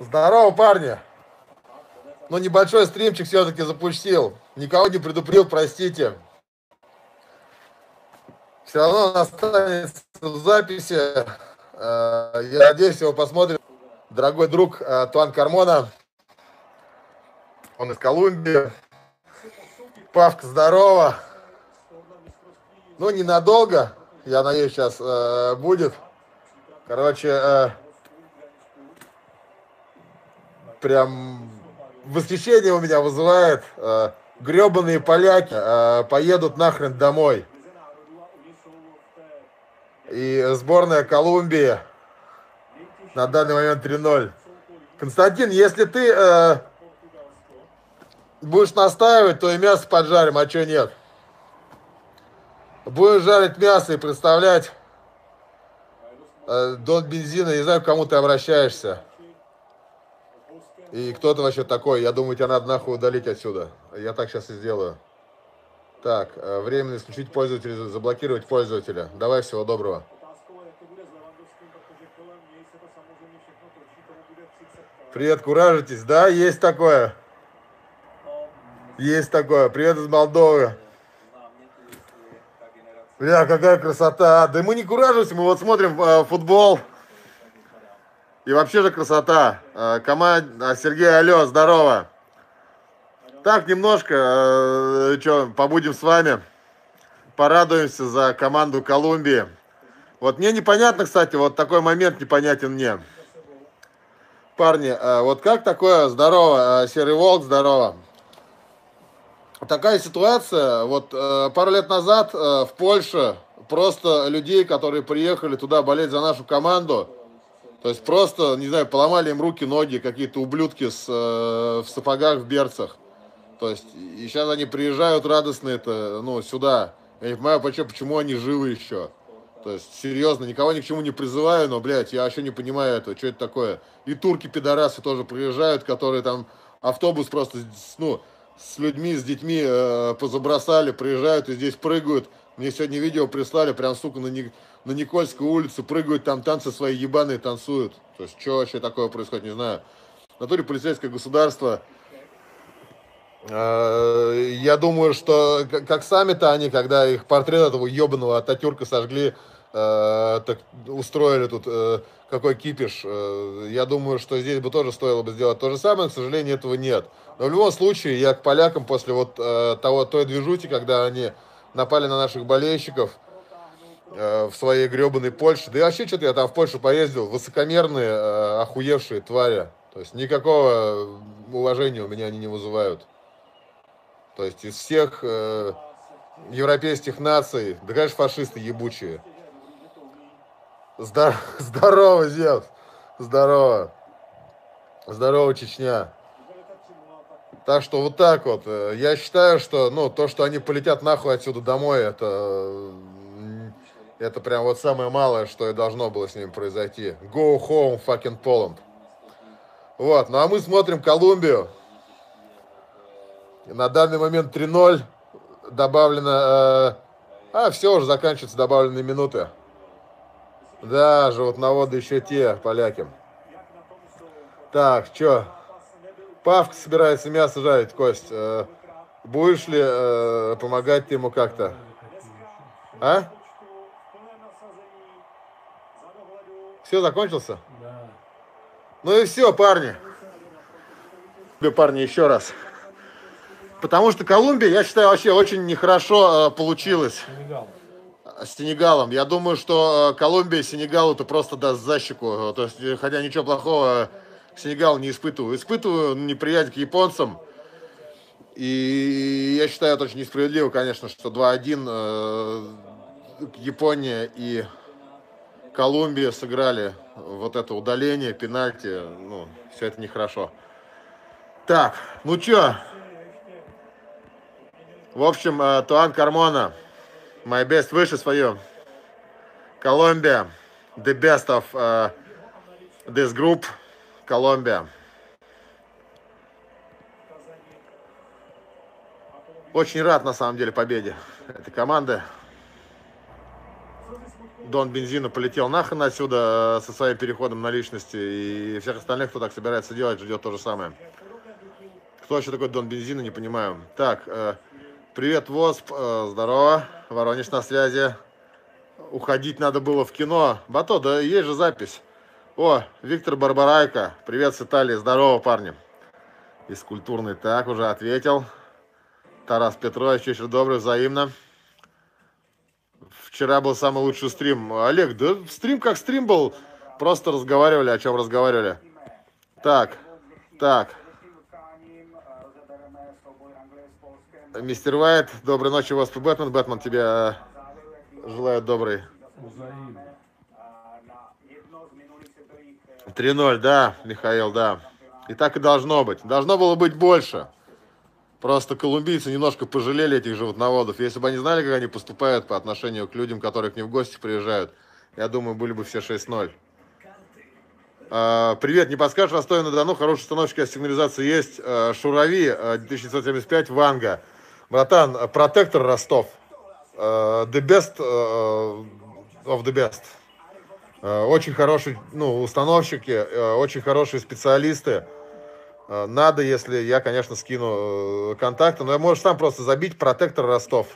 Здорово, парни! Ну, небольшой стримчик все-таки запустил. Никого не предупредил, простите. Все равно он останется в записи. Я надеюсь, его посмотрит дорогой друг Туан Кармона. Он из Колумбии. Павка, здорово! Ну, ненадолго. Я надеюсь, сейчас будет. Короче, прям восхищение у меня вызывает. Гребаные поляки поедут нахрен домой. И сборная Колумбии на данный момент 3-0. Константин, если ты будешь настаивать, то и мясо поджарим, а чё нет? Будешь жарить мясо и представлять Дон Бензина, не знаю, к кому ты обращаешься. И кто ты вообще такой? Я думаю, тебя надо нахуй удалить отсюда. Я так сейчас и сделаю. Так, временно исключить пользователя, заблокировать пользователя. Давай, всего доброго. Привет, куражитесь? Да, есть такое. Есть такое. Привет из Молдовы. Бля, какая красота. Да мы не куражимся, мы вот смотрим футбол. И вообще же красота. Команда... Сергей, алло, здорово. Так, немножко, что, побудем с вами. Порадуемся за команду Колумбии. Вот мне непонятно, кстати, вот такой момент непонятен мне. Парни, вот как такое? Здорово, Серый Волк, здорово. Такая ситуация, вот пару лет назад в Польше просто людей, которые приехали туда болеть за нашу команду, то есть просто, не знаю, поломали им руки, ноги, какие-то ублюдки в сапогах, в берцах. То есть и сейчас они приезжают радостные-то, ну, сюда. Я не понимаю, почему они живы еще. То есть, серьезно, никого ни к чему не призываю, но, блядь, я вообще не понимаю этого, что это такое. И турки-пидорасы тоже приезжают, которые там автобус просто, ну... с людьми, с детьми позабросали, приезжают и здесь прыгают. Мне сегодня видео прислали, прям, сука, на Никольскую улицу прыгают, там танцы свои ебаные танцуют. То есть, что вообще такое происходит, не знаю. В натуре полицейское государство. Я думаю, что как сами-то они, когда их портрет этого ебаного Ататюрка сожгли, так устроили тут какой кипиш. Я думаю, что здесь бы тоже стоило бы сделать то же самое, к сожалению, этого нет. Но в любом случае, я к полякам после вот той движухи, когда они напали на наших болельщиков в своей гребаной Польше. Да и вообще, что-то я там в Польшу поездил, высокомерные, охуевшие твари. То есть никакого уважения у меня они не вызывают. То есть из всех европейских наций, да, конечно, фашисты ебучие. Здорово, Зевс. Здорово. Здорово, Чечня. Так что вот так вот. Я считаю, что, ну, то, что они полетят нахуй отсюда домой, это прям вот самое малое, что и должно было с ними произойти. Go home, fucking Poland. Вот, ну а мы смотрим Колумбию. На данный момент 3-0. Добавлено... все, уже заканчиваются добавленные минуты. Да, животноводы еще те, поляки. Так, что? Павка собирается мясо жарить, Кость. Будешь ли помогать ему как-то? А? Все, закончился? Да. Ну и все, парни. Парни, еще раз. Потому что Колумбия, я считаю, вообще очень нехорошо получилось. С Сенегалом. Я думаю, что Колумбия Сенегалу-то просто даст за щеку. То есть, хотя ничего плохого Сенегал не испытываю. Испытываю неприязнь к японцам. И я считаю, это очень несправедливо, конечно, что 2-1 Япония и Колумбия сыграли вот это удаление, пенальти. Ну, все это нехорошо. Так, ну чё? В общем, Туан Кармона. My best wishes for you. Colombia, the best of this group, Colombia. Очень рад, на самом деле, победе этой команды. Дон Бензина полетел нахрен отсюда со своим переходом на личности, и всех остальных, кто так собирается делать, ждет то же самое. Кто еще такой Дон Бензина, не понимаю. Так, привет, ВОСП, здорово, Воронеж на связи. Уходить надо было в кино. Бато, да есть же запись. О, Виктор Барбарайко, привет с Италии, здорово, парни. Из культурной, так, уже ответил. Тарас Петрович, вечер добрый, взаимно. Вчера был самый лучший стрим. Олег, да стрим как стрим был. Просто разговаривали, о чем разговаривали. Так, так. Мистер Вайт, доброй ночи, ВОСП, Бэтмен. Бэтмен, тебе желаю добрый. 3-0, да, Михаил, да. И так и должно быть. Должно было быть больше. Просто колумбийцы немножко пожалели этих животноводов. Если бы они знали, как они поступают по отношению к людям, которые к ним в гости приезжают, я думаю, были бы все 6-0. Привет, не подскажешь, Ростове-на-Дону, хорошая установочка сигнализации есть. Шурави, 1975, Ванга. Братан, протектор Ростов. The best of the best. Очень хорошие, ну, установщики, очень хорошие специалисты. Надо, если я, конечно, скину контакты, но я можешь сам просто забить протектор Ростов.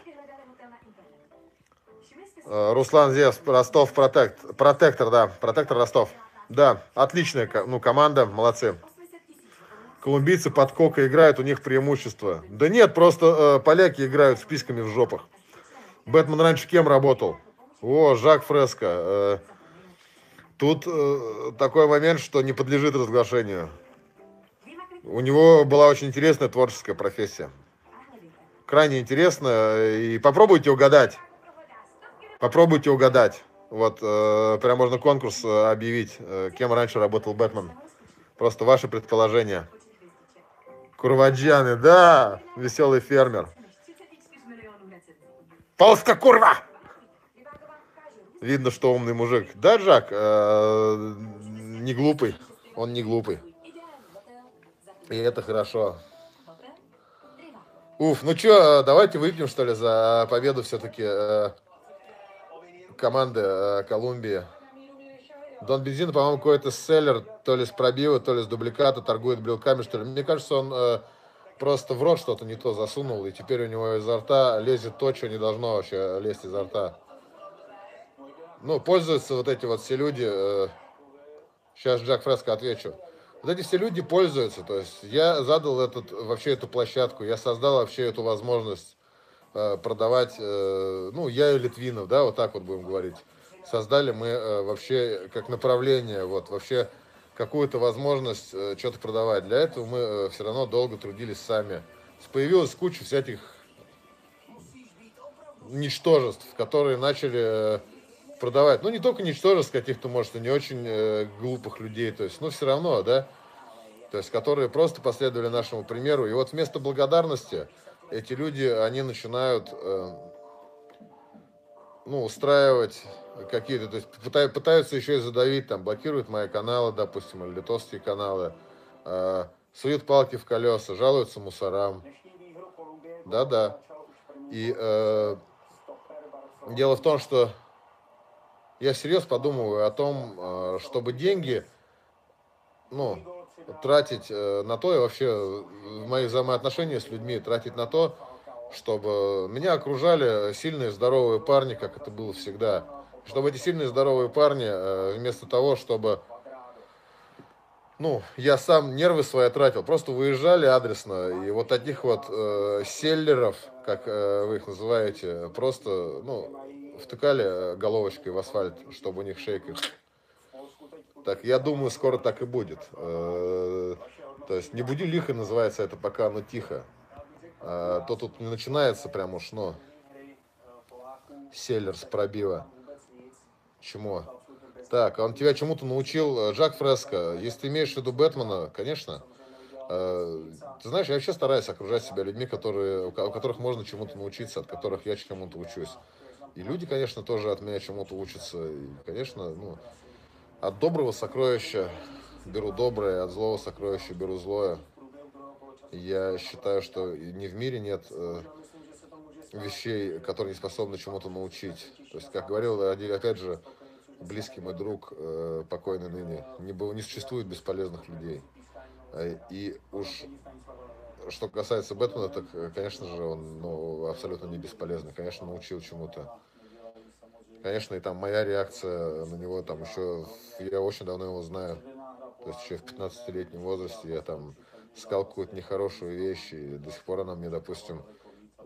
Руслан Зевс, Ростов протект. Протектор, да, протектор Ростов. Да, отличная, ну, команда, молодцы. Колумбийцы под кока играют, у них преимущество. Да нет, просто поляки играют с письками в жопах. Бэтмен раньше кем работал? О, Жак Фреско. Тут такой момент, что не подлежит разглашению. У него была очень интересная творческая профессия. Крайне интересно. И попробуйте угадать. Попробуйте угадать. Вот, прям можно конкурс объявить, кем раньше работал Бэтмен. Просто ваши предположения. Курваджаны, да, веселый фермер. Полска курва! Видно, что умный мужик. Да, Жак, не глупый. Он не глупый. И это хорошо. Уф, ну что, давайте выпьем, что ли, за победу все-таки команды Колумбии. Дон Бензин, по-моему, какой-то селлер, то ли с пробива, то ли с дубликата, торгует брелками, что ли. Мне кажется, он просто в рот что-то не то засунул, и теперь у него изо рта лезет то, что не должно вообще лезть изо рта. Ну, пользуются вот эти вот все люди. Сейчас Джак Фреско отвечу. Вот эти все люди пользуются, то есть я задал вообще эту площадку, я создал вообще эту возможность продавать, ну, я и Литвинов, да, вот так вот будем говорить. Создали мы вообще как направление, вот, вообще какую-то возможность что-то продавать. Для этого мы все равно долго трудились сами. Появилась куча всяких ничтожеств, которые начали... продавать. Ну, не только ничтожеств каких-то, может, и не очень глупых людей, то есть, ну, все равно, да, то есть, которые просто последовали нашему примеру. И вот вместо благодарности эти люди, они начинают, ну, устраивать какие-то, то есть, пытаются еще и задавить, там, блокируют мои каналы, допустим, или литовские каналы, суют палки в колеса, жалуются мусорам. Да-да. И дело в том, что я всерьез подумываю о том, чтобы деньги, ну, тратить на то, и вообще в мои взаимоотношения с людьми тратить на то, чтобы меня окружали сильные, здоровые парни, как это было всегда. Чтобы эти сильные, здоровые парни, вместо того, чтобы, ну, я сам нервы свои тратил, просто выезжали адресно. И вот таких вот селлеров, как вы их называете, просто, ну... втыкали головочкой в асфальт, чтобы у них шейка. Так, я думаю, скоро так и будет. То есть не буди лихо, называется это, пока оно тихо. То тут не начинается прям уж, но селлер с пробива. Чему? Так, он тебя чему-то научил, Жак Фреско. Если ты имеешь в виду Бэтмена, конечно. Ты знаешь, я вообще стараюсь окружать себя людьми, у которых можно чему-то научиться, от которых я чему-то учусь. И люди, конечно, тоже от меня чему-то учатся. И, конечно, ну, от доброго сокровища беру доброе, от злого сокровища беру злое. Я считаю, что ни в мире нет вещей, которые не способны чему-то научить. То есть, как говорил, опять же, близкий мой друг, покойный ныне, не существует бесполезных людей. И уж что касается Бэтмена, так, конечно же, он абсолютно не бесполезный. Конечно, научил чему-то. Конечно, и там моя реакция на него, там еще, я очень давно его знаю. То есть еще в 15-летнем возрасте я там сказал какую-то нехорошую вещь, и до сих пор она мне, допустим,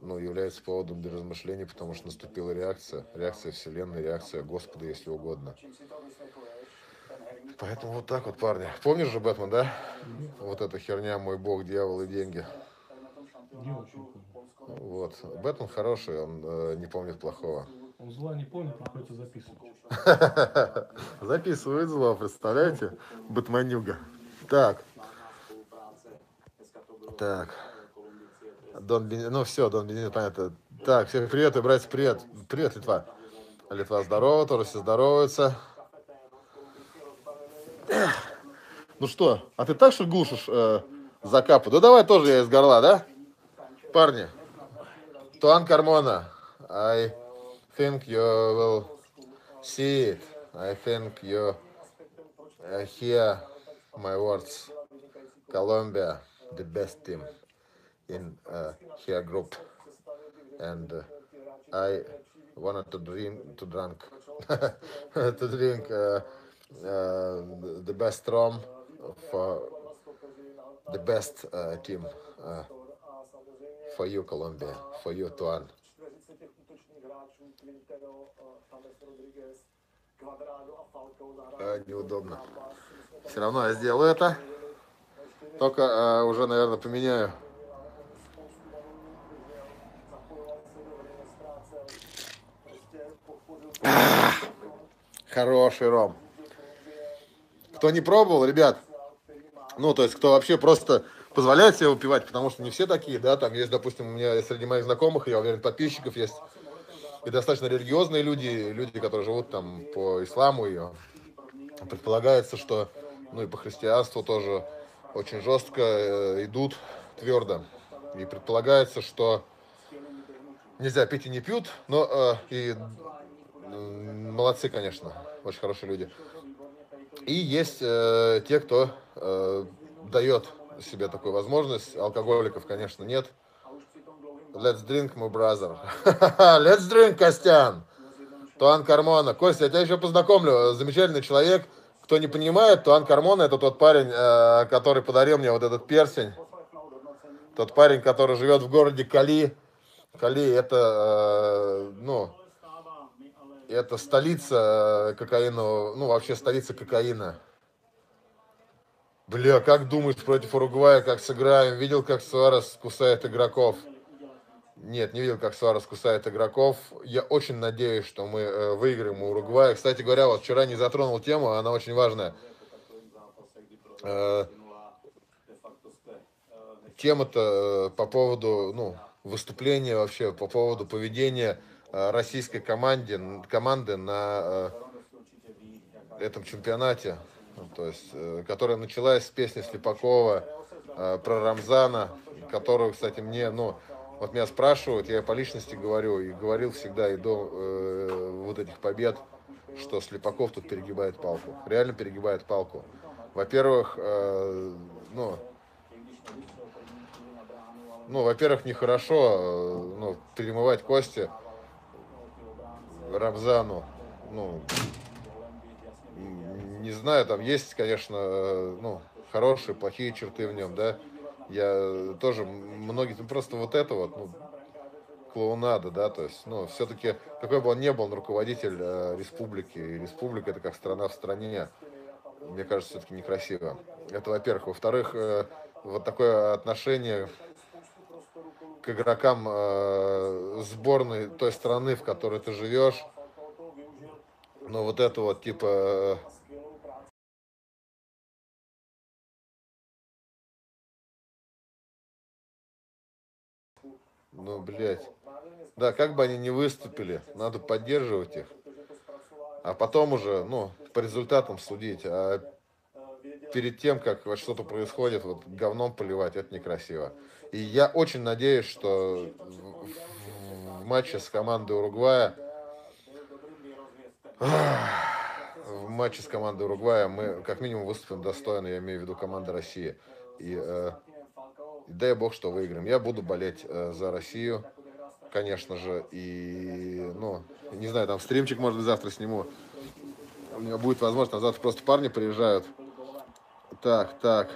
является поводом для размышлений, потому что наступила реакция. Реакция Вселенной, реакция Господа, если угодно. Поэтому вот так вот, парни. Помнишь же Бэтмен, да? Вот эта херня, мой бог, дьявол и деньги. Не очень помню. Вот. Бэтмен хороший, он не помнит плохого. Он зла не помнит, приходится записывать. Записывает зло, представляете? Бэтменюга. Так. Так. Дон Бенедикт, Дон Бенедикт, понятно. Так, всем привет, и братья, привет. Привет, Литва. Литва здорова, тоже все здороваются. Ну что, а ты так что глушишь закапу? Да давай тоже я из горла, да? Парни. Туан Кармона. I think you will see it. I think you hear my words. Colombia, the best team in her group. And I wanted to drink the best rum for the best team for you, Colombia, for you, Tuan. Неудобно. Все равно я сделаю это. Только уже, наверное, поменяю. Хороший ром. Кто не пробовал, ребят, то есть, кто вообще просто позволяет себе выпивать, потому что не все такие, да, там есть, допустим, у меня среди моих знакомых, я уверен, подписчиков есть и достаточно религиозные люди, которые живут там по исламу, и предполагается, что, и по христианству тоже очень жестко идут, твердо, и предполагается, что нельзя пить и не пьют, молодцы, конечно, очень хорошие люди. И есть те, кто дает себе такую возможность. Алкоголиков, конечно, нет. Let's drink, my brother. Let's drink, Костян. Туан Кармона. Костя, я тебя еще познакомлю. Замечательный человек. Кто не понимает, Туан Кармона — это тот парень, который подарил мне вот этот перстень. Тот парень, который живет в городе Кали. Кали — это, это столица кокаина, вообще столица кокаина. Бля, как думаешь, против Уругвая, как сыграем? Видел, как Суарес кусает игроков? Нет, не видел, как Суарес кусает игроков. Я очень надеюсь, что мы выиграем у Уругвая. Кстати говоря, вот вчера не затронул тему, она очень важная. Тема-то по поводу, выступления вообще, по поводу поведения российской команды на этом чемпионате, то есть, которая началась с песни Слепакова про Рамзана, которую, кстати, мне, вот меня спрашивают, я по личности говорю, и говорил всегда и до вот этих побед, что Слепаков тут перегибает палку, реально перегибает палку. Во-первых, во-первых, нехорошо перемывать кости Рамзану, не знаю, там есть, конечно, хорошие, плохие черты в нем, да, я тоже, многие, просто вот это вот, клоунада, да, то есть, все-таки, какой бы он ни был, он руководитель республики, и республика — это как страна в стране, мне кажется, все-таки некрасиво, это во-первых. Во-вторых, вот такое отношение к игрокам сборной той страны, в которой ты живешь. Но вот это вот типа... блядь. Да, как бы они ни выступили, надо поддерживать их. А потом уже, по результатам судить. А перед тем, как вот что-то происходит, вот говном поливать, это некрасиво. И я очень надеюсь, что в матче с командой Уругвая. В матче с командой Уругвая мы как минимум выступим достойно, я имею в виду команда России. И дай бог, что выиграем. Я буду болеть за Россию, конечно же. И, ну, не знаю, там стримчик, может быть, завтра сниму. У меня будет возможность, а завтра просто парни приезжают. Так, так.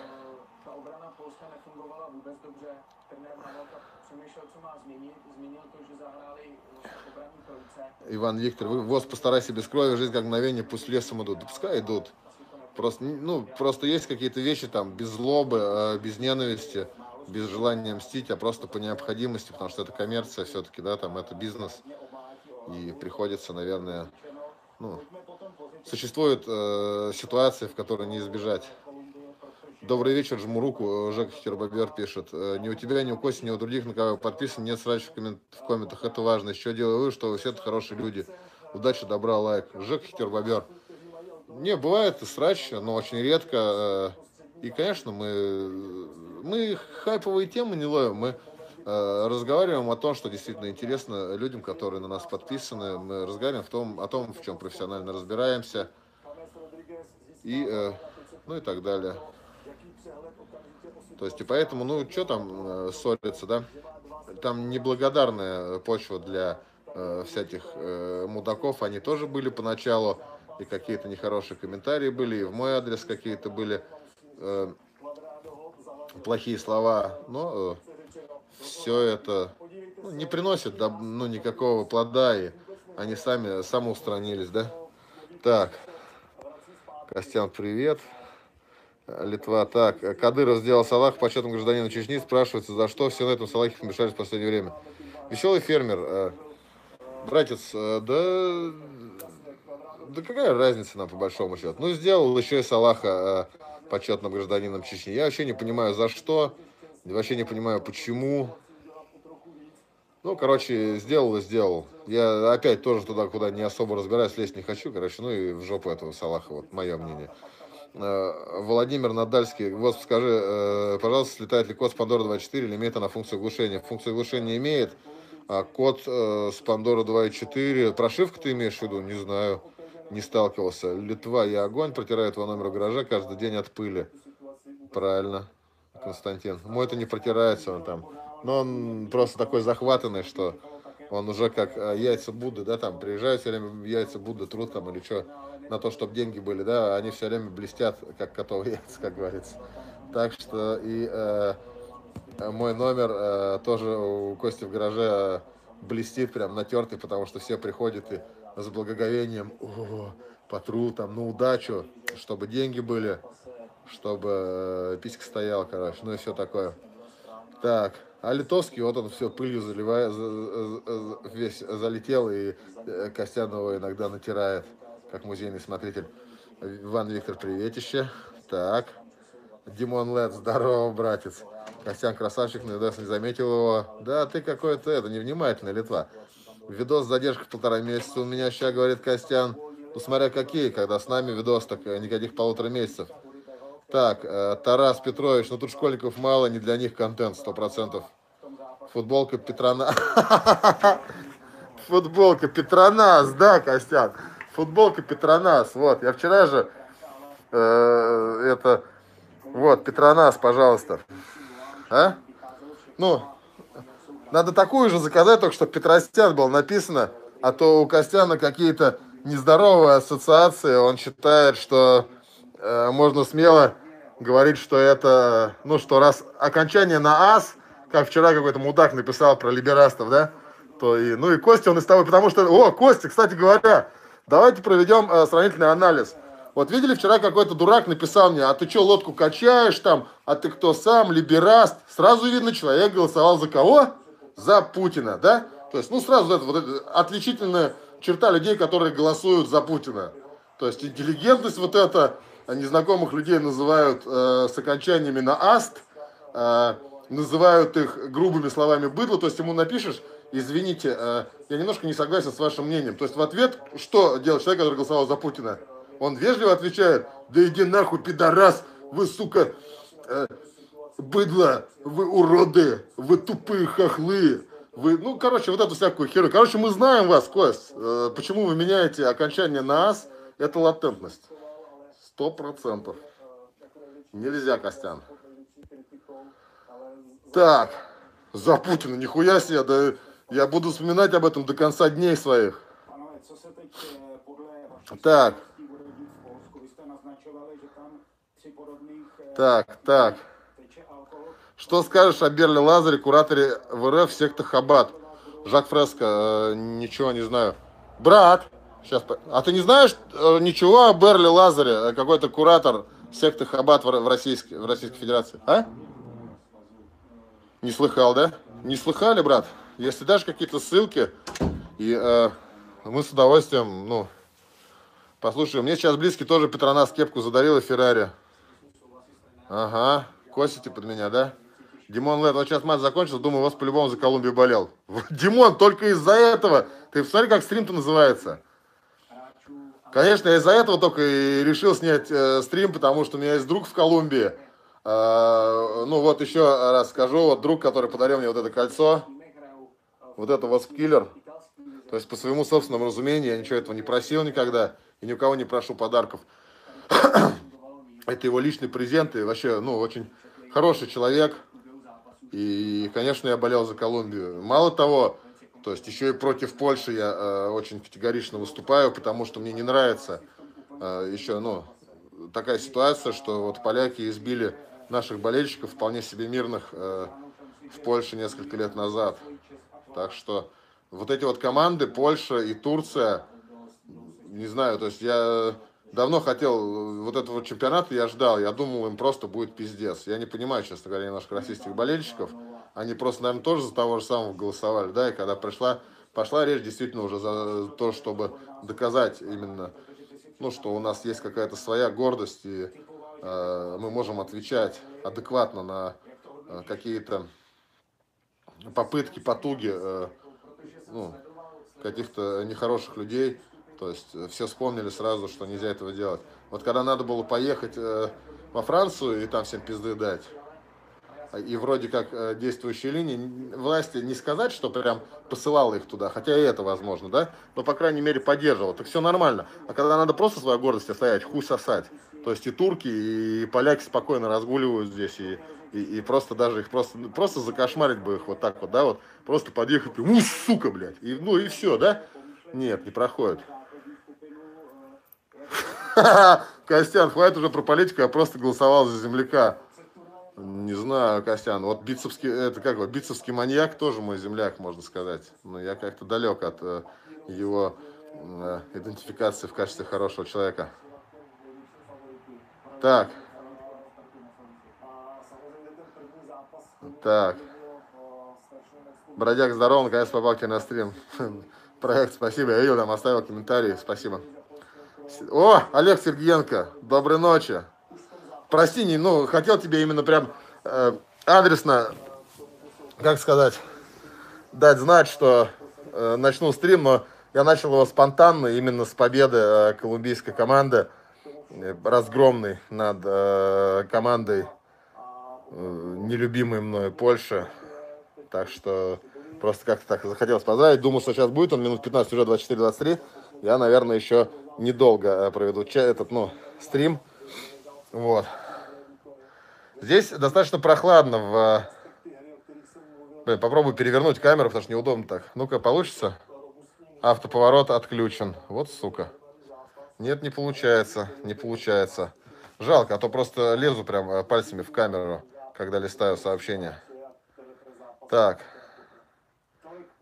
Иван Виктор, ВОСП, постарайся без крови, жизнь как мгновение, пусть лесом идут. Да пускай идут. Просто, ну, просто есть какие-то вещи там без злобы, без ненависти, без желания мстить, а просто по необходимости, потому что это коммерция все-таки, да, там это бизнес. И приходится, наверное, ну, существуют ситуации, в которые не избежать. Добрый вечер, жму руку, Жак Хербобер пишет. Ни у тебя, ни у Кости, ни у других, на кого подписан, нет срача в комментах, это важно. Еще делаю вывод, что вы все это хорошие люди. Удачи, добра, лайк. Жак Хербобер. Не, бывает и срач, но очень редко. И, конечно, мы хайповые темы не ловим. Мы разговариваем о том, что действительно интересно людям, которые на нас подписаны. Мы разговариваем о том, в чем профессионально разбираемся. И, ну и так далее. То есть, и поэтому, ну, что там ссориться, да? Там неблагодарная почва для всяких мудаков. Они тоже были поначалу, и какие-то нехорошие комментарии были, и в мой адрес какие-то были плохие слова. Но все это, ну, не приносит, ну, никакого плода, и они сами самоустранились, да? Так, Костян, привет. Литва. Так, Кадыров сделал салах почетным гражданину Чечни. Спрашивается, за что все на этом салахе вмешались в последнее время. Веселый фермер. Братец, да какая разница нам по большому счету? Ну, сделал еще и салаха почетным гражданином Чечни. Я вообще не понимаю, за что. Вообще не понимаю, почему. Ну, короче, сделал и сделал. Я опять тоже туда, куда не особо разбираюсь, лезть не хочу. Короче, ну и в жопу этого салаха. Вот мое мнение. Владимир Надальский, вот скажи, пожалуйста, слетает ли кот с Пандора 2.4 или имеет она функцию глушения? Функцию глушения имеет, а кот с Пандора 2.4, прошивка ты имеешь в виду? Не знаю, не сталкивался. Литва и огонь протирает его номер в гараже каждый день от пыли. Правильно, Константин. Мой-то не протирается он там, но он просто такой захватанный, что он уже как яйца Будды, да, там приезжают все время яйца Будды, труд там или что, на то, чтобы деньги были, да, они все время блестят, как котовые яйца, как говорится. Так что и мой номер тоже у Кости в гараже блестит, прям натертый, потому что все приходят и с благоговением, потру там на удачу, чтобы деньги были, чтобы писька стояла, короче, ну и все такое. Так, а литовский, вот он все пылью заливает, весь залетел, и Костянова иногда натирает, как музейный смотритель. Иван Виктор, приветище. Так, Димон Лед, здорово, братец. Костян красавчик, но я не заметил его. Да, ты какой-то, это, невнимательный, Литва. Видос задержка полтора месяца у меня сейчас, говорит Костян. Ну, смотря какие, когда с нами видос, так никаких полутора месяцев. Так, Тарас Петрович, ну тут школьников мало, не для них контент, 100%. Футболка Петронас. Футболка Петронас, да, Костян. Футболка Петронас, вот, я вчера же, это, вот, Петронас, пожалуйста. А? Ну, надо такую же заказать, только что Петростян было написано, а то у Костяна какие-то нездоровые ассоциации, он считает, что можно смело говорить, что это, ну, что раз окончание на ас, как вчера какой-то мудак написал про либерастов, да, то и, ну и Костя, он и с тобой, потому что, о, Костя, кстати говоря, давайте проведем сравнительный анализ. Вот видели, вчера какой-то дурак написал мне, а ты что, лодку качаешь там, а ты кто сам, либераст? Сразу видно, человек голосовал за кого? За Путина, да? То есть, ну, сразу это вот отличительная черта людей, которые голосуют за Путина. То есть, интеллигентность вот эта, незнакомых людей называют с окончаниями на аст, называют их грубыми словами быдло, то есть, ему напишешь: извините, я немножко не согласен с вашим мнением. То есть в ответ, что делает человек, который голосовал за Путина? Он вежливо отвечает: да иди нахуй, пидорас, вы, сука, быдло, вы уроды, вы тупые хохлы, Вы, ну, короче, вот эту всякую херню. Короче, мы знаем вас, Кость. Почему вы меняете окончание на «ас»? Это латентность. 100%. Нельзя, Костян. Так. Запутано, нихуя себе. Да я буду вспоминать об этом до конца дней своих. Так. Так, так. Что скажешь о Берле Лазаре, кураторе в РФ, секта Хаббат? Жак Фреско, ничего не знаю. Брат, сейчас, а ты не знаешь ничего о Берле Лазаре, какой-то куратор секты Хаббат в Российской Федерации? А? Не слыхал, да? Не слыхали, брат? Если дашь какие-то ссылки, и мы с удовольствием, ну, послушаем. Мне сейчас близкий тоже Петронас кепку задарила Феррари. Ага, косите под меня, да? Димон Лэд, вот сейчас матч закончился, думаю, вас по-любому за Колумбию болел. Димон, только из-за этого. Ты посмотри, как стрим-то называется. Конечно, я из-за этого только и решил снять стрим, потому что у меня есть друг в Колумбии. Ну вот еще раз скажу, вот друг, который подарил мне вот это кольцо. Вот это ВОСП-киллер. То есть по своему собственному разумению я ничего этого не просил никогда. И ни у кого не прошу подарков. Это его личный презент. И вообще, ну, очень хороший человек. И, конечно, я болел за Колумбию. Мало того, то есть еще и против Польши я очень категорично выступаю, потому что мне не нравится еще, ну, такая ситуация, что вот поляки избили наших болельщиков, вполне себе мирных, в Польше несколько лет назад. Так что вот эти вот команды, Польша и Турция, не знаю, то есть я давно хотел вот этого чемпионата, я ждал, я думал, им просто будет пиздец. Я не понимаю, честно говоря, наших российских болельщиков. Они просто, наверное, тоже за того же самого голосовали, да, и когда пошла речь действительно уже за то, чтобы доказать именно, ну, что у нас есть какая-то своя гордость, и мы можем отвечать адекватно на какие-то попытки, потуги ну, каких-то нехороших людей. То есть все вспомнили сразу, что нельзя этого делать. Вот когда надо было поехать во Францию и там всем пизды дать, и вроде как действующие линии власти не сказать, что прям посылала их туда, хотя и это возможно, да, но по крайней мере поддерживала, так все нормально. А когда надо просто свою гордость отстоять, хуй сосать. То есть и турки, и поляки спокойно разгуливают здесь, и просто даже их просто закошмарить бы их вот так вот, да, вот просто подъехать, ну, сука, блядь, и, ну и все, да? Нет, не проходит. Костян, хватит уже про политику, я просто голосовал за земляка. Не знаю, Костян, вот бицепский, это как бы, бицепский маньяк тоже мой земляк, можно сказать. Но я как-то далек от его идентификации в качестве хорошего человека. Так. Так. Бродяг, здорово, наконец попал к тебе на стрим. Проект, спасибо, я видел, там оставил комментарии, спасибо. О, Олег Сергеенко, доброй ночи. Прости, не, ну, хотел тебе именно прям адресно, как сказать, дать знать, что начну стрим, но я начал его спонтанно, именно с победы колумбийской команды, разгромной над командой, нелюбимой мной Польши. Так что просто как-то так захотелось поздравить. Думал, что сейчас будет он минут 15, уже 24-23. Я, наверное, еще недолго проведу этот, ну, стрим. Вот. Здесь достаточно прохладно. Блин, попробую перевернуть камеру, потому что неудобно так. Ну-ка, получится? Автоповорот отключен. Вот сука. Нет, не получается. Не получается. Жалко, а то просто лезу прям пальцами в камеру, когда листаю сообщения. Так.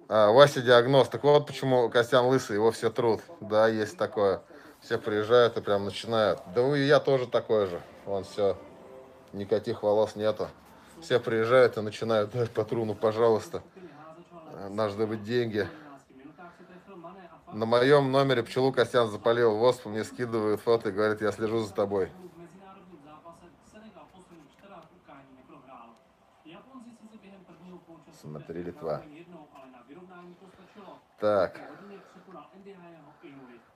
Вася диагноз. Так вот почему Костян лысый, его все трут. Да, есть такое. Все приезжают и прям начинают. Да и я тоже такой же. Вон все, никаких волос нету. Все приезжают и начинают. Дай по труну, пожалуйста. Должны быть деньги. На моем номере пчелу Костян запалил ВОСП, мне скидывают фото и говорят, я слежу за тобой. Смотри, Литва. Так.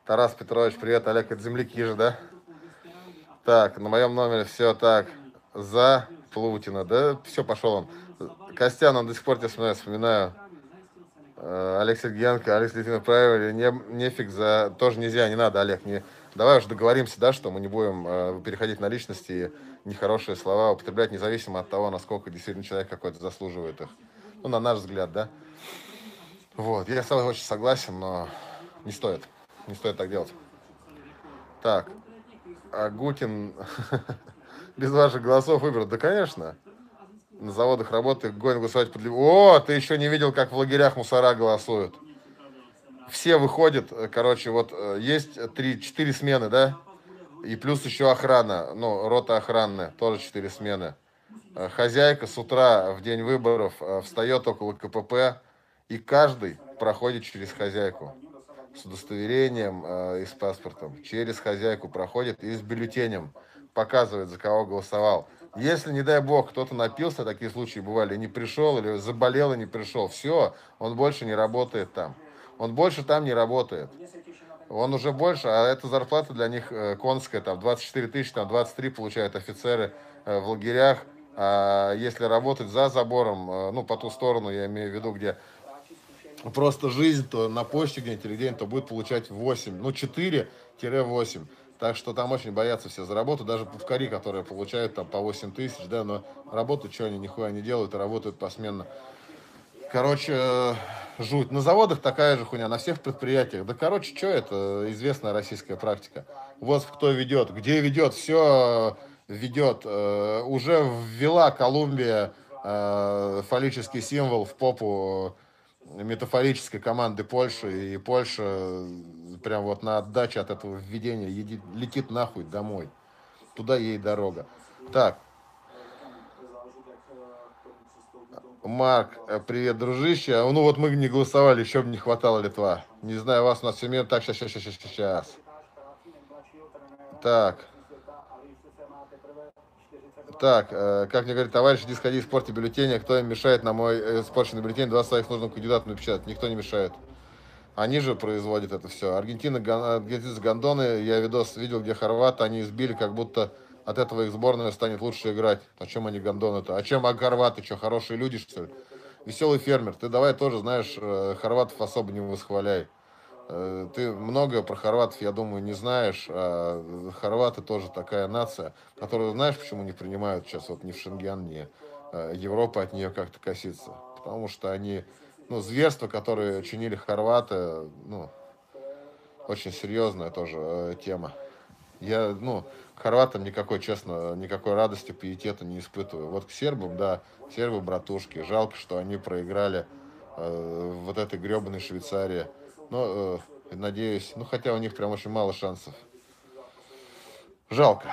Тарас Петрович, привет, Олег, это земляки же, да? Так, на моем номере все так. За Плутина, да? Все, пошел он. Костян, он до сих пор тебя вспоминаю. Олег Сергеенко, Алекс Литвинов, правильно, нефиг за... Тоже нельзя, не надо, Олег. Не... Давай уже договоримся, да, что мы не будем переходить на личности и нехорошие слова употреблять, независимо от того, насколько действительно человек какой-то заслуживает их. Ну, на наш взгляд, да. Вот, я с тобой очень согласен, но не стоит. Не стоит так делать. Так, Агутин без ваших голосов выберут. Да, конечно. На заводах работы гонят голосовать под... О, ты еще не видел, как в лагерях мусора голосуют. Все выходят, короче, вот есть 3-4 смены, да? И плюс еще охрана, ну, рота охранная, тоже 4 смены. Хозяйка с утра в день выборов встает около КПП, и каждый проходит через хозяйку. С удостоверением и с паспортом. Через хозяйку проходит и с бюллетенем показывает, за кого голосовал. Если, не дай бог, кто-то напился, такие случаи бывали, и не пришел, или заболел и не пришел, все, он больше не работает там. Он больше там не работает. Он уже больше, а эта зарплата для них конская, там 24 тысячи, там 23 получают офицеры в лагерях. А если работать за забором, ну, по ту сторону, я имею в виду, где... Просто жизнь, то на почте где-нибудь или где-нибудь, то будет получать 8, ну 4-8. Так что там очень боятся все за работу, даже пувкари, которые получают там по 8 тысяч, да, но работу, что они нихуя не делают, и работают посменно. Короче, жуть. На заводах такая же хуйня, на всех предприятиях. Да, короче, что это? Известная российская практика. ВОСП кто ведет, где ведет, все ведет. Уже ввела Колумбия фаллический символ в попу метафорической команды Польши, и Польша прям вот на отдаче от этого введения летит нахуй домой. Туда ей дорога. Так. Марк, привет, дружище. Ну вот мы не голосовали, еще бы не хватало, Литва. Не знаю, вас у нас все мир. Так, сейчас. Так. Так, как мне говорит товарищ, иди сходи, испорти бюллетени. Кто им мешает на мой испорченный бюллетень? 20 своих нужных кандидатов напечатать. Никто не мешает. Они же производят это все. Аргентина, гондоны. Я видос видел, где хорваты. Они избили, как будто от этого их сборная станет лучше играть. О чем они гондоны-то? О чем хорваты? Что, хорошие люди, что ли? Веселый фермер. Ты давай тоже, знаешь, хорватов особо не восхваляй. Ты много про хорватов, я думаю, не знаешь. А хорваты тоже такая нация, которую, знаешь, почему не принимают сейчас вот ни в Шенген, ни Европа от нее как-то косится? Потому что они, ну, зверства, которые чинили хорваты, ну, очень серьезная тоже тема. Я, ну, к хорватам никакой, честно, никакой радости, пиетета не испытываю. Вот к сербам, да, сербы братушки. Жалко, что они проиграли вот этой гребаной Швейцарии. Но, надеюсь, ну хотя у них прям очень мало шансов. Жалко.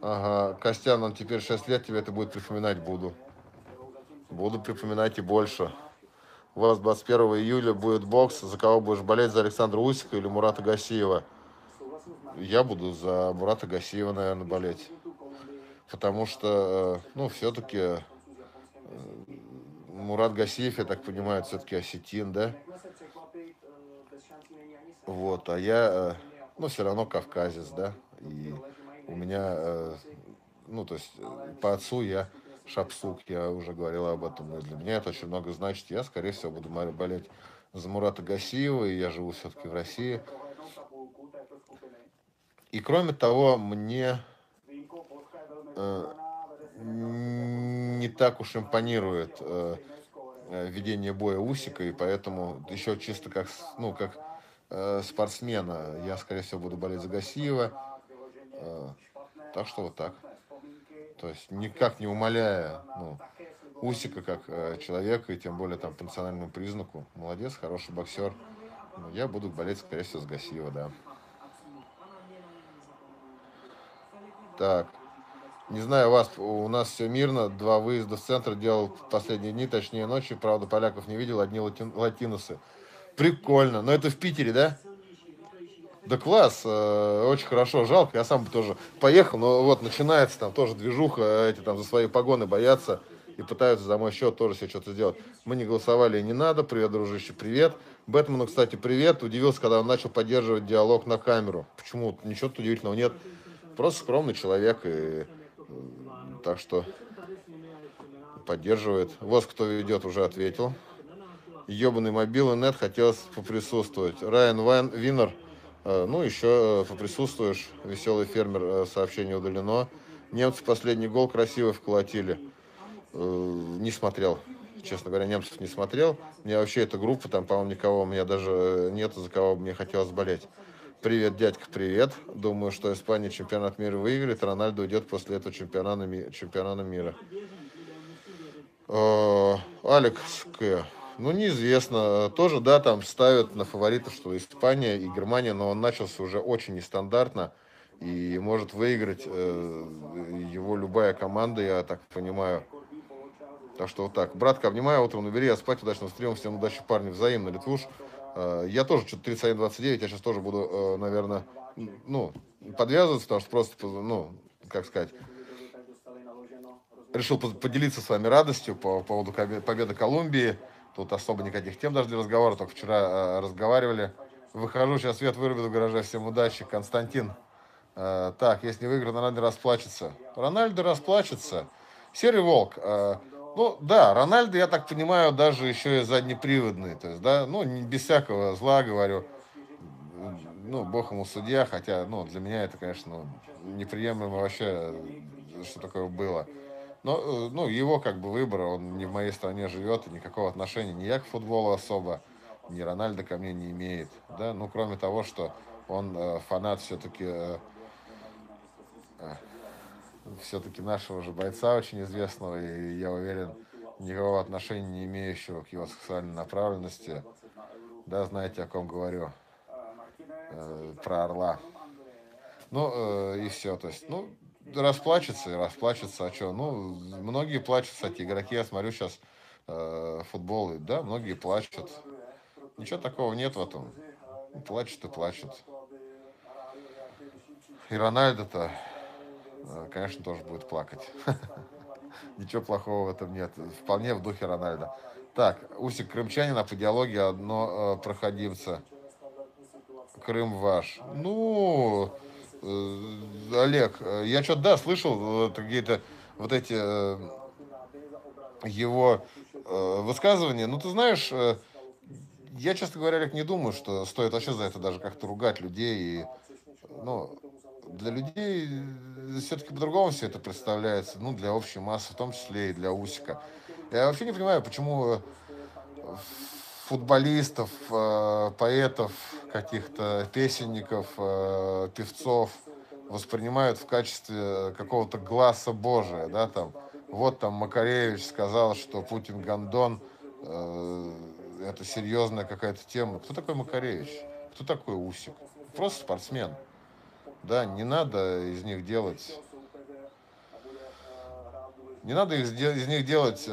Ага, Костян, он теперь 6 лет, тебе это будет припоминать буду. Буду припоминать и больше. У вас 21 июля будет бокс. За кого будешь болеть? За Александра Усика или Мурата Гасиева? Я буду за Мурата Гасиева, наверное, болеть. Потому что, ну, все-таки... Мурат Гасиев, я так понимаю, все-таки осетин, да? Вот, а я, ну, все равно кавказец, да? И у меня, ну, то есть, по отцу я шапсук, я уже говорил об этом, и для меня это очень много значит. Я, скорее всего, буду болеть за Мурата Гасиева, и я живу все-таки в России. И, кроме того, мне... не так уж импонирует ведение боя Усика, и поэтому еще чисто как, ну, как спортсмена я, скорее всего, буду болеть за Гасиева. Так что вот так. То есть никак не умаляя, ну, Усика как человека, и тем более там по национальному признаку. Молодец, хороший боксер. Но я буду болеть, скорее всего, за Гасиева, да. Так. Не знаю, вас, у нас все мирно. 2 выезда в центр делал в последние дни, точнее ночи. Правда, поляков не видел, одни латиносы. Прикольно. Но это в Питере, да? Да класс. Очень хорошо. Жалко. Я сам бы тоже поехал. Но вот начинается там тоже движуха. Эти там за свои погоны боятся и пытаются за мой счет тоже себе что-то сделать. Мы не голосовали, не надо. Привет, дружище, привет. Бэтмену, кстати, привет. Удивился, когда он начал поддерживать диалог на камеру. Почему? Ничего тут удивительного нет. Просто скромный человек и... Так что поддерживает. ВОС, кто ведет, уже ответил. Ёбаный мобилы, нет, хотелось поприсутствовать. Райан Винер, ну еще поприсутствуешь. Веселый фермер, сообщение удалено. Немцы последний гол красиво вколотили. Не смотрел, честно говоря, немцев не смотрел. Мне вообще эта группа, там, по-моему, никого у меня даже нет, за кого мне хотелось болеть. Привет, дядька, привет. Думаю, что Испания чемпионат мира выиграет. Рональдо уйдет после этого чемпионата мира. Алекс К. Ну, неизвестно. Тоже, да, там ставят на фаворитов, что Испания и Германия, но он начался уже очень нестандартно. И может выиграть его любая команда, я так понимаю. Так что вот так. Братка, обнимаю, утром набери, я спать, удачного стрима, всем удачи, парни, взаимно, Литвуш. Я тоже что-то 31-29, я сейчас тоже буду, наверное, ну, подвязываться, потому что просто, ну, как сказать, решил поделиться с вами радостью по поводу победы Колумбии. Тут особо никаких тем даже для разговора, только вчера разговаривали. Выхожу, сейчас свет вырубит в гараже, всем удачи, Константин. Так, если не выиграет, Рональдо расплачется. Рональдо расплачется. Серый Волк. Ну, да, Рональдо, я так понимаю, даже еще и заднеприводный. То есть, да, ну, без всякого зла говорю. Ну, бог ему судья, хотя, ну, для меня это, конечно, неприемлемо вообще, что такое было. Но, ну, его, как бы, выбор, он не в моей стране живет, и никакого отношения ни я к футболу особо, ни Рональдо ко мне не имеет. Да, ну, кроме того, что он фанат все-таки... все-таки нашего же бойца очень известного, и я уверен, никакого отношения не имеющего к его сексуальной направленности. Да, знаете, о ком говорю? Про Орла. Ну, и все. То есть, ну, расплачется и расплачется. А что? Ну, многие плачут, кстати, игроки. Я смотрю сейчас футбол, и, да, многие плачут. Ничего такого нет в этом. Плачут и плачут. И Рональдо-то... конечно, тоже будет плакать. Ничего плохого в этом нет. Вполне в духе Рональдо. Так, Усик крымчанина по диалоге одно проходимца. Крым ваш. Ну, Олег, я что-то, да, слышал какие-то вот эти его высказывания. Ну, ты знаешь, я, честно говоря, Олег, не думаю, что стоит вообще за это даже как-то ругать людей. И, ну, для людей все-таки по-другому все это представляется, ну, для общей массы, в том числе и для Усика. Я вообще не понимаю, почему футболистов, поэтов, каких-то песенников, певцов воспринимают в качестве какого-то гласа Божия, да, там. Вот там Макаревич сказал, что Путин гондон, это серьезная какая-то тема. Кто такой Макаревич? Кто такой Усик? Просто спортсмен. Да, не надо из них делать, не надо из них делать,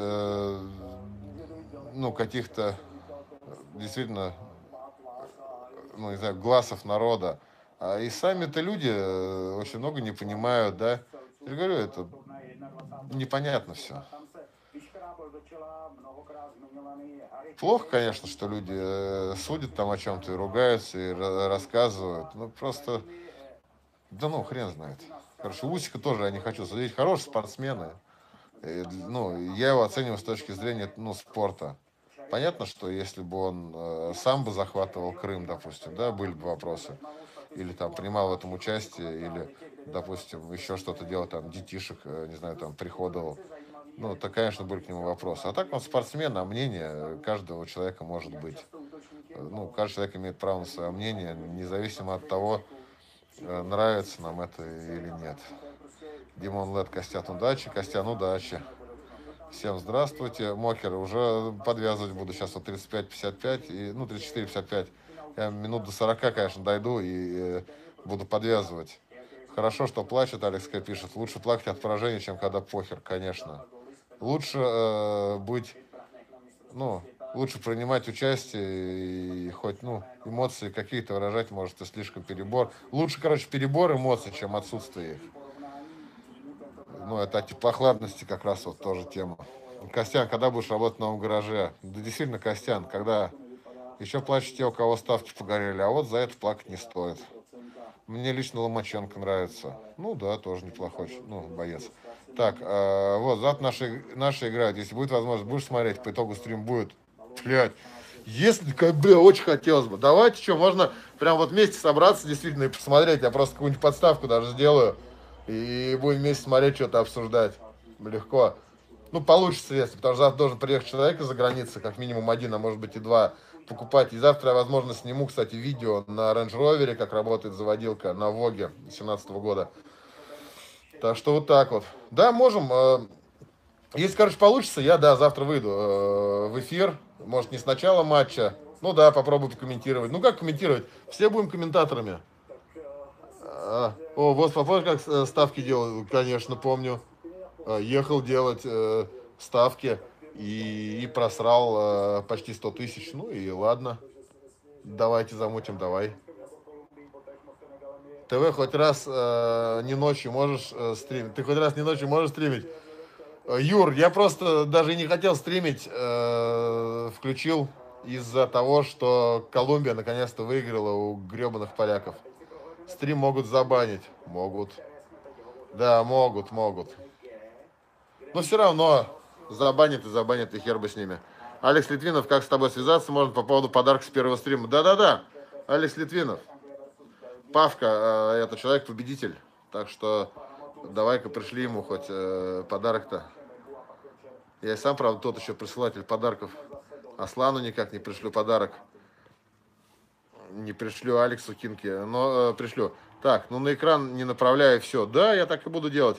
ну, каких-то, действительно, ну, не знаю, гласов народа. А и сами-то люди очень много не понимают, да. Я говорю, это непонятно все. Плохо, конечно, что люди судят там о чем-то и ругаются, и рассказывают, ну, просто... Да ну, хрен знает. Короче, Усика тоже я не хочу судить. Хороший спортсмен. Ну, я его оцениваю с точки зрения, ну, спорта. Понятно, что если бы он сам бы захватывал Крым, допустим, да, были бы вопросы. Или там принимал в этом участие, или, допустим, еще что-то делал, там, детишек, не знаю, там, приходовал. Ну, то, конечно, были к нему вопросы. А так он спортсмен, а мнение каждого человека может быть. Ну, каждый человек имеет право на свое мнение, независимо от того, нравится нам это или нет. Димон Лед, Костян, удачи. Костян, удачи. Всем здравствуйте. Мокеры, уже подвязывать буду сейчас вот 35-55, и, ну, 34-55. Я минут до 40, конечно, дойду и буду подвязывать. Хорошо, что плачет, Алекс К. пишет. Лучше плакать от поражения, чем когда похер, конечно. Лучше быть, ну, лучше принимать участие и хоть, ну, эмоции какие-то выражать, может, и слишком перебор. Лучше, короче, перебор эмоций, чем отсутствие их. Ну, это о теплохладности как раз вот тоже тема. Костян, когда будешь работать в новом гараже? Да действительно, Костян, когда еще плачут те, у кого ставки погорели, а вот за это плакать не стоит. Мне лично Ломаченко нравится. Ну, да, тоже неплохой, ну, боец. Так, вот, зад наши играют. Если будет возможность, будешь смотреть, по итогу стрим будет. Блядь. Если, бля, очень хотелось бы. Давайте, что, можно прям вот вместе собраться действительно и посмотреть. Я просто какую-нибудь подставку даже сделаю. И будем вместе смотреть, что-то обсуждать. Легко. Ну, получится, если, потому что завтра должен приехать человек из-за границы, как минимум один, а может быть и два, покупать. И завтра я, возможно, сниму, кстати, видео на Range Rover, как работает заводилка на Воге 2017 года. Так что вот так вот. Да, можем. Если, короче, получится, я, да, завтра выйду в эфир. Может, не с начала матча. Ну да, попробую комментировать. Ну, как комментировать? Все будем комментаторами. О, ВОСП, помнишь, как ставки делал? Конечно, помню. Ехал делать ставки и просрал почти 100 тысяч. Ну и ладно. Давайте замутим, давай. ТВ хоть раз не ночью можешь стримить? Ты хоть раз не ночью можешь стримить? Юр, я просто даже не хотел стримить. Включил из-за того, что Колумбия наконец-то выиграла у гребаных поляков. Стрим могут забанить. Могут. Да, могут, могут. Но все равно забанят, и хер бы с ними. Алекс Литвинов, как с тобой связаться можно по поводу подарка с первого стрима? Да-да-да, Алекс Литвинов. Павка, это человек-победитель. Так что давай-ка пришли ему хоть подарок-то. Я и сам, правда, тот еще присылатель подарков. Аслану никак не пришлю подарок. Не пришлю Алексу Кинке, но пришлю. Так, ну на экран не направляю, все. Да, я так и буду делать.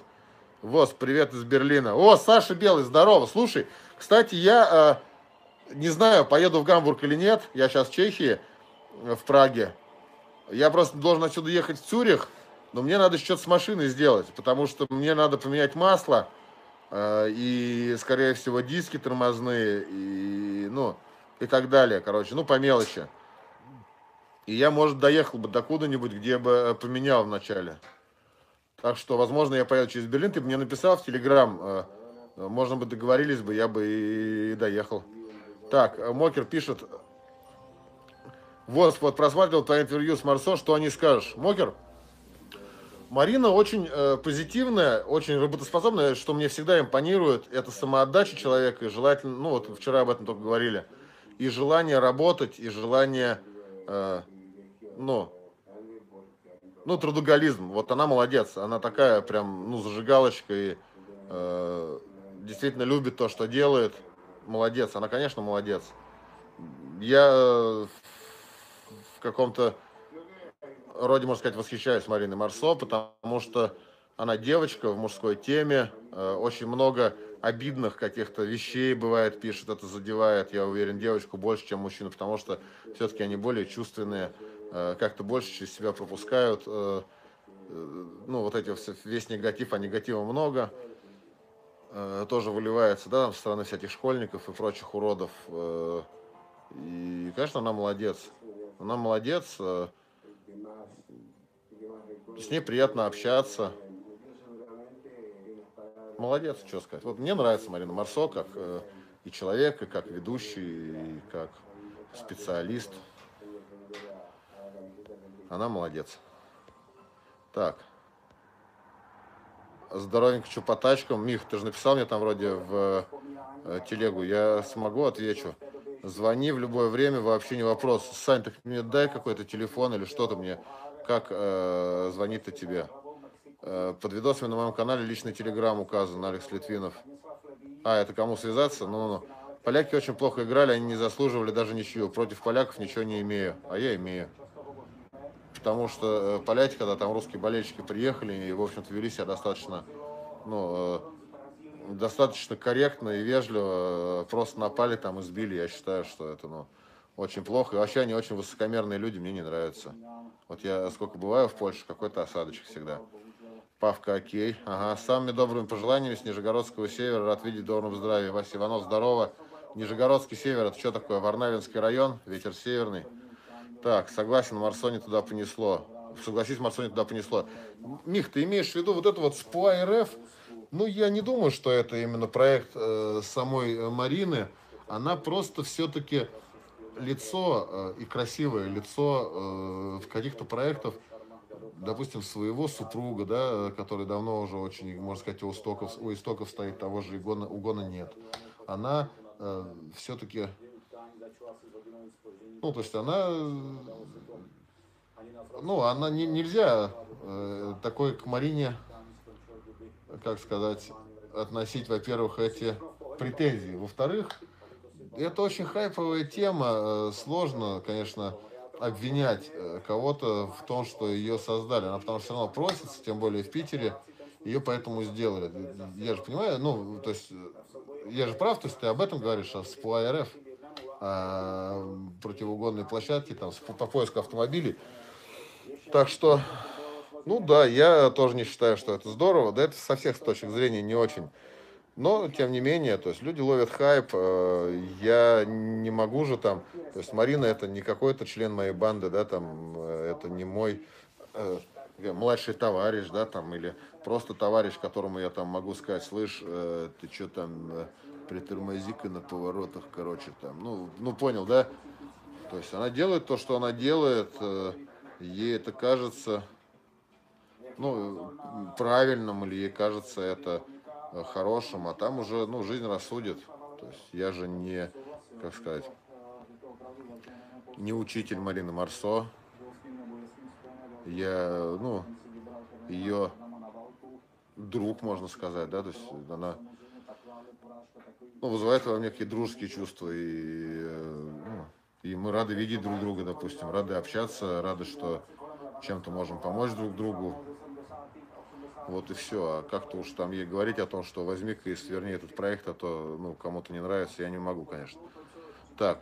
ВОС, привет из Берлина. О, Саша Белый, здорово. Слушай, кстати, я не знаю, поеду в Гамбург или нет. Я сейчас в Чехии, в Праге. Я просто должен отсюда ехать в Цюрих, но мне надо что-то с машиной сделать, потому что мне надо поменять масло и, скорее всего, диски тормозные и, ну, и так далее, короче, ну, по мелочи. И я, может, доехал бы до куда-нибудь, где бы поменял вначале. Так что, возможно, я поеду через Берлин. Ты мне написал в Телеграм. Можно бы договорились бы, я бы и доехал. Так, Мокер пишет. Вот, просматривал твое интервью с Марсо. Что о ней скажешь? Мокер, Марина очень позитивная, очень работоспособная, что мне всегда импонирует. Это самоотдача человека и желательно... Ну, вот вчера об этом только говорили. И желание работать, и желание... Ну, трудоголизм. Вот она молодец. Она такая прям, ну, зажигалочка и действительно любит то, что делает. Молодец. Она, конечно, молодец. Я в каком-то роде, можно сказать, восхищаюсь Мариной Марсо, потому что она девочка в мужской теме. Очень много обидных каких-то вещей бывает, пишет. Это задевает, я уверен, девочку больше, чем мужчину, потому что все-таки они более чувственные. Как-то больше через себя пропускают, ну, вот эти весь негатив, а негатива много, тоже выливается, да, со стороны всяких школьников и прочих уродов, и, конечно, она молодец, с ней приятно общаться, молодец, что сказать, вот мне нравится Марина Марсо, как и человек, и как ведущий, и как специалист. Она молодец. Так. Здоровенько, что по тачкам. Мих, ты же написал мне там вроде в телегу. Я смогу, отвечу. Звони в любое время, вообще не вопрос. Сань, так мне дай какой-то телефон или что-то мне. Как звонит-то тебе? Под видосами на моем канале личный телеграм указан, Алекс Литвинов. А, это кому связаться? Ну-ну-ну. Поляки очень плохо играли, они не заслуживали даже ничью. Против поляков ничего не имею. А я имею. Потому что поляки, когда там русские болельщики приехали, и, в общем-то, вели себя достаточно, ну, достаточно корректно и вежливо, просто напали там и сбили. Я считаю, что это, ну, очень плохо. И вообще они очень высокомерные люди, мне не нравятся. Вот я сколько бываю в Польше, какой-то осадочек всегда. Павка, окей. Ага, с самыми добрыми пожеланиями с Нижегородского севера, рад видеть в добром здравии. Вася Иванов, здорово. Нижегородский север, это что такое? Варнавинский район, ветер северный. Так, согласен, Марсо не туда понесло. Согласись, Марсо не туда понесло. Мих, ты имеешь в виду вот это вот СПА РФ? Ну, я не думаю, что это именно проект самой Марины. Она просто все-таки лицо и красивое лицо в каких-то проектах допустим, своего супруга, да, который давно уже очень, можно сказать, у истоков стоит, того же угона нет. Она все-таки, ну, то есть она, ну, она не, нельзя такой к Марине, как сказать, относить, во-первых, эти претензии. Во-вторых, это очень хайповая тема, сложно, конечно, обвинять кого-то в том, что ее создали. Она потому что все равно просится, тем более в Питере, ее поэтому сделали. Я же понимаю, ну, то есть, я же прав, то есть ты об этом говоришь, а СПО РФ, противоугонные площадки, там, по поиску автомобилей. Так что, ну да, я тоже не считаю, что это здорово, да это со всех точек зрения не очень. Но, тем не менее, то есть люди ловят хайп, я не могу же там, то есть Марина это не какой-то член моей банды, да, там, это не мой младший товарищ, да, там, или просто товарищ, которому я там могу сказать, слышь, ты что там, притормози-ка на поворотах, короче, там, ну, понял, да, то есть она делает то, что она делает, ей это кажется, ну, правильным, или ей кажется это хорошим, а там уже, ну, жизнь рассудит. То есть я же не, как сказать, не учитель Марины Марсо. Я, ну, ее друг, можно сказать, да, то есть она, ну, вызывает во мне какие-то дружеские чувства, и мы рады видеть друг друга, допустим, рады общаться, рады, что чем-то можем помочь друг другу. Вот и все. А как-то уж там ей говорить о том, что возьми-ка и сверни этот проект, а то, ну, кому-то не нравится, я не могу, конечно. Так.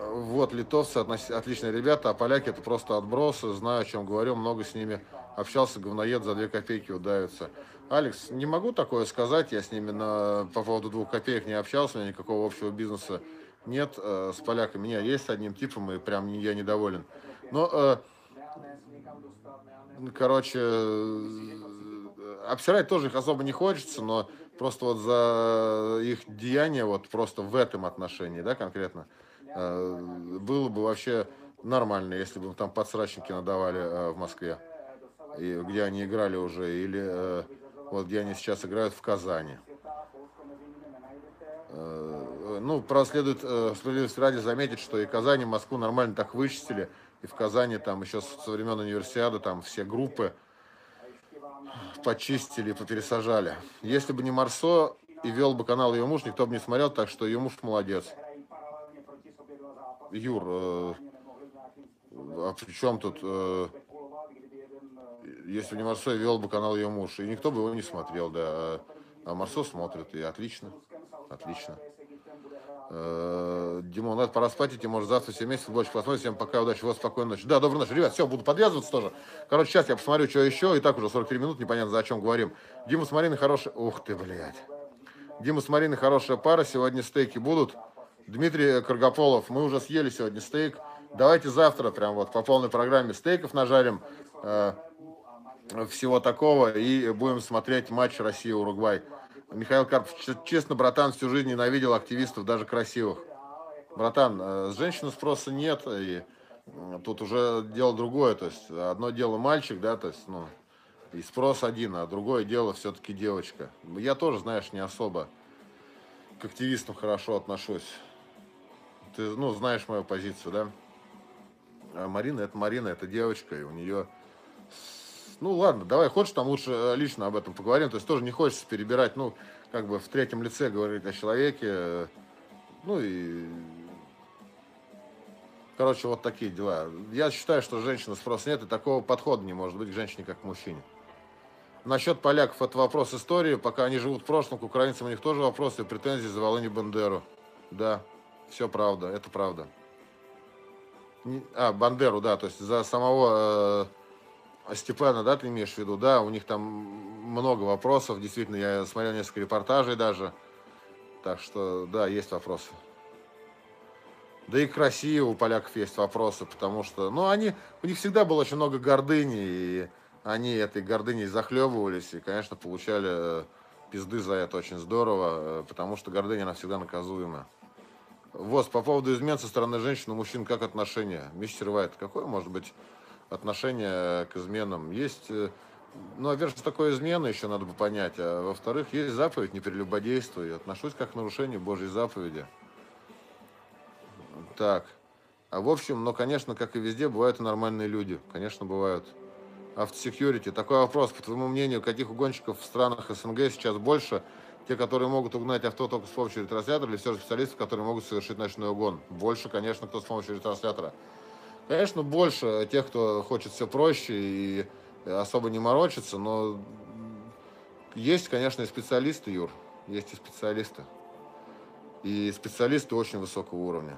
Вот, литовцы отличные ребята, а поляки это просто отбросы. Знаю, о чем говорю, много с ними общался, говноед за 2 копейки удавится. Алекс, не могу такое сказать, я с ними по поводу 2 копеек не общался, у меня никакого общего бизнеса нет с поляками. У меня есть с одним типом, и прям я недоволен. Но... короче, обсирать тоже их особо не хочется, но просто вот за их деяния, вот просто в этом отношении, да, конкретно, было бы вообще нормально, если бы там подсрачники надавали в Москве, и где они играли уже, или вот где они сейчас играют в Казани. Ну, правда, следует справедливости ради заметить, что и Казань, и Москву нормально так вычистили. И в Казани там еще со времен универсиады там все группы почистили, попересажали. Если бы не Марсо и вел бы канал ее муж, никто бы не смотрел, так что ее муж молодец. Юр, а при чем тут, если бы не Марсо и вел бы канал ее муж, и никто бы его не смотрел, да. А Марсо смотрит, и отлично, отлично. Димон, надо пора спать идти, может завтра все вместе больше посмотрим. Всем пока, удачи, вас спокойной ночи. Да, доброй ночи, ребят, все, буду подвязываться тоже. Короче, сейчас я посмотрю, что еще, и так уже 43 минут, непонятно, за о чем говорим. Дима с Мариной хорошая... Ух ты, блядь. Дима с Мариной хорошая пара, сегодня стейки будут. Дмитрий Каргополов, мы уже съели сегодня стейк. Давайте завтра прям вот по полной программе стейков нажарим, всего такого, и будем смотреть матч Россия-Уругвай. Михаил Карпов, честно, братан, всю жизнь ненавидел активистов, даже красивых. Братан, с женщины спроса нет, и тут уже дело другое, то есть одно дело мальчик, да, то есть, ну, и спрос один, а другое дело все-таки девочка. Я тоже, знаешь, не особо к активистам хорошо отношусь. Ты, ну, знаешь мою позицию, да? А Марина, это девочка, и у нее... Ну ладно, давай, хочешь, там лучше лично об этом поговорим. То есть тоже не хочется перебирать, ну, как бы в третьем лице говорить о человеке. Ну и... Короче, вот такие дела. Я считаю, что женщина спроса нет, и такого подхода не может быть к женщине, как к мужчине. Насчет поляков это вопрос истории. Пока они живут в прошлом, к украинцам у них тоже вопросы, претензии за Волынь и Бандеру. Да, все правда, это правда. Бандеру, да, то есть за самого... Степана, да, ты имеешь в виду? Да, у них там много вопросов, действительно, я смотрел несколько репортажей даже, так что, да, есть вопросы. Да и к России у поляков есть вопросы, потому что, ну, они, у них всегда было очень много гордыни, и они этой гордыней захлебывались, и, конечно, получали пизды за это очень здорово, потому что гордыня, она всегда наказуема. ВОСП, по поводу измен со стороны женщин и мужчин, как отношения? Мистер Вайт, какое может быть отношение к изменам. Есть, ну, во-первых, что такое измена, еще надо бы понять. А во-вторых, есть заповедь «Не прелюбодействуй». Отношусь как к нарушению Божьей заповеди. Так. А в общем, но, конечно, как и везде, бывают и нормальные люди. Конечно, бывают. Автосекьюрити. Такой вопрос. По твоему мнению, каких угонщиков в странах СНГ сейчас больше? Те, которые могут угнать авто только с помощью ретранслятора, или все же специалистов, которые могут совершить ночной угон? Больше, конечно, кто с помощью ретранслятора. Конечно, больше тех, кто хочет все проще и особо не морочится, но есть, конечно, и специалисты, Юр, есть и специалисты. И специалисты очень высокого уровня.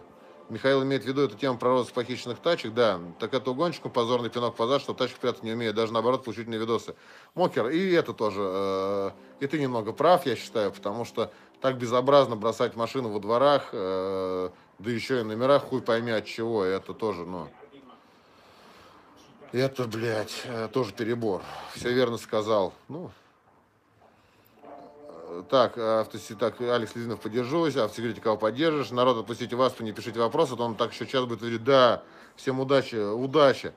Михаил имеет в виду эту тему про рост похищенных тачек, да, так это угонщику позорный пинок позад, что тачки прятать не умеют, даже наоборот, поучительные видосы. Мокер, и это тоже, и ты немного прав, я считаю, потому что так безобразно бросать машину во дворах, да еще и номера хуй пойми от чего, это тоже, ну, это, блядь, тоже перебор, все верно сказал, ну. Так, Алекс Литвинов, поддержусь, автосекьюрити, кого поддержишь, народ, отпустите ВОСП, не пишите вопросы, то он так еще час будет говорить, да, всем удачи, удачи,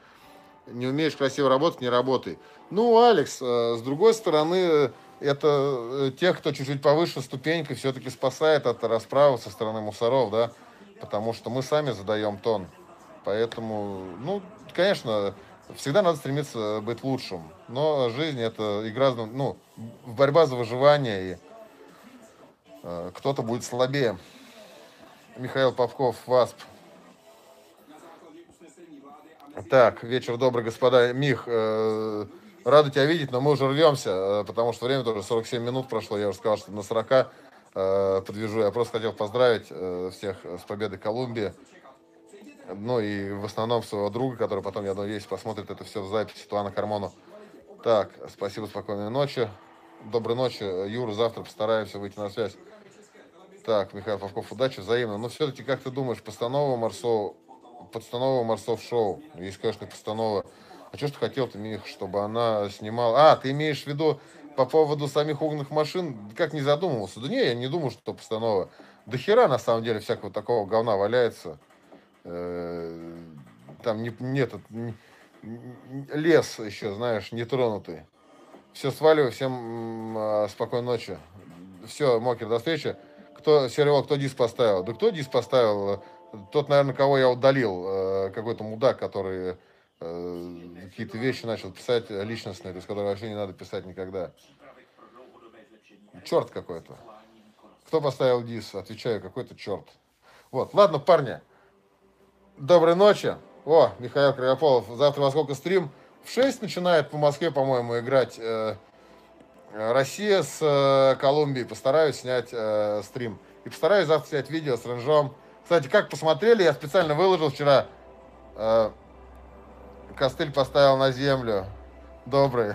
не умеешь красиво работать, не работай. Ну, Алекс, с другой стороны, это тех, кто чуть-чуть повыше ступенькой, все-таки спасает от расправы со стороны мусоров, да, потому что мы сами задаем тон, поэтому, ну, конечно, всегда надо стремиться быть лучшим, но жизнь — это игра, ну, борьба за выживание, и кто-то будет слабее. Михаил Попков, ВОСП. Так, вечер добрый, господа. Мих, рада тебя видеть, но мы уже рвемся, потому что время тоже 47 минут прошло. Я уже сказал, что на 40 подвижу. Я просто хотел поздравить всех с победой Колумбии. Ну и в основном своего друга, который потом, я надеюсь, посмотрит это все в записи, Туана Кармону. Так, спасибо, спокойной ночи. Доброй ночи, Юра, завтра постараемся выйти на связь. Так, Михаил Попков, удачи, взаимно. Но все-таки, как ты думаешь, подстанова Марсо в шоу? Есть, конечно, постанова. А что ж ты хотел-то, Мих, чтобы она снимала? А, ты имеешь в виду по поводу самих угнанных машин? Как не задумывался? Да не, я не думал, что постанова. Да хера, на самом деле, всякого такого говна валяется. Там лес еще, знаешь, нетронутый. Все, сваливаю, всем спокойной ночи. Все, Мокер, до встречи. Кто, Серый Волк, кто диск поставил? Да кто диск поставил? Тот, наверное, кого я удалил. Какой-то мудак, который какие-то вещи начал писать личностные, то есть, которые вообще не надо писать никогда. Черт какой-то. Кто поставил диск? Отвечаю, какой-то черт. Вот, ладно, парни. Доброй ночи. О, Михаил Кривополов. Завтра во сколько стрим? В 6 начинает по Москве, по-моему, играть Россия с Колумбией. Постараюсь снять стрим. И постараюсь завтра снять видео с Ренжом. Кстати, как посмотрели, я специально выложил вчера. Костыль поставил на землю. Добрый.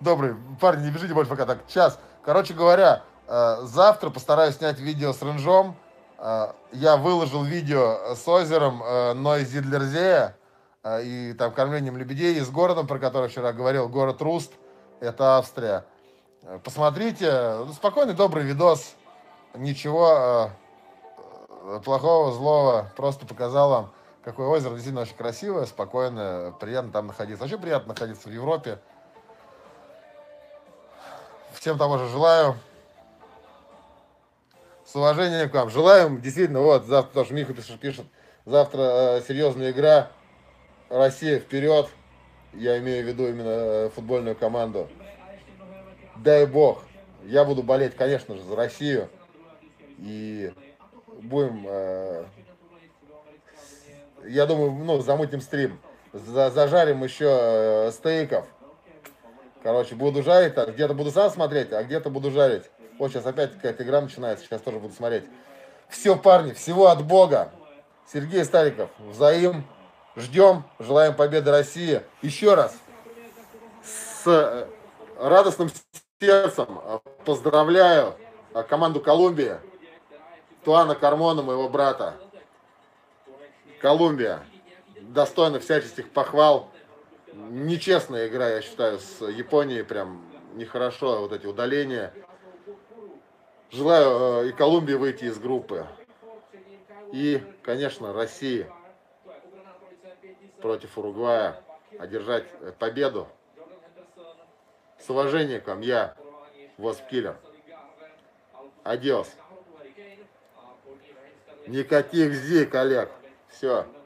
Добрый. Парни, не бежите больше пока так. Сейчас. Короче говоря, завтра постараюсь снять видео с Ренжом. Я выложил видео с озером, но из Зидлерзея и там кормлением лебедей, и с городом, про который вчера говорил, город Руст, это Австрия. Посмотрите, спокойный, добрый видос, ничего плохого, злого, просто показал вам, какое озеро действительно очень красивое, спокойное, приятно там находиться. Вообще приятно находиться в Европе. Всем того же желаю. С уважением к вам. Желаем, действительно, вот, завтра, потому что Миха пишет, завтра серьезная игра, Россия вперед, я имею в виду именно футбольную команду. Дай бог, я буду болеть, конечно же, за Россию, и будем, я думаю, ну, замутим стрим, зажарим еще стейков, короче, буду жарить, а где-то буду сам смотреть, а где-то буду жарить. Вот сейчас опять какая-то игра начинается, сейчас тоже буду смотреть. Все, парни, всего от Бога. Сергей Стариков, взаим. Ждем, желаем победы России. Еще раз, с радостным сердцем поздравляю команду Колумбии, Туана Кармона, моего брата. Колумбия достойна всяческих похвал. Нечестная игра, я считаю, с Японией прям нехорошо, вот эти удаления. Желаю и Колумбии выйти из группы, и, конечно, России против Уругвая. одержать победу. С уважением к вам, я ВОСП-киллер. Адиос. Никаких зик, Олег. Все.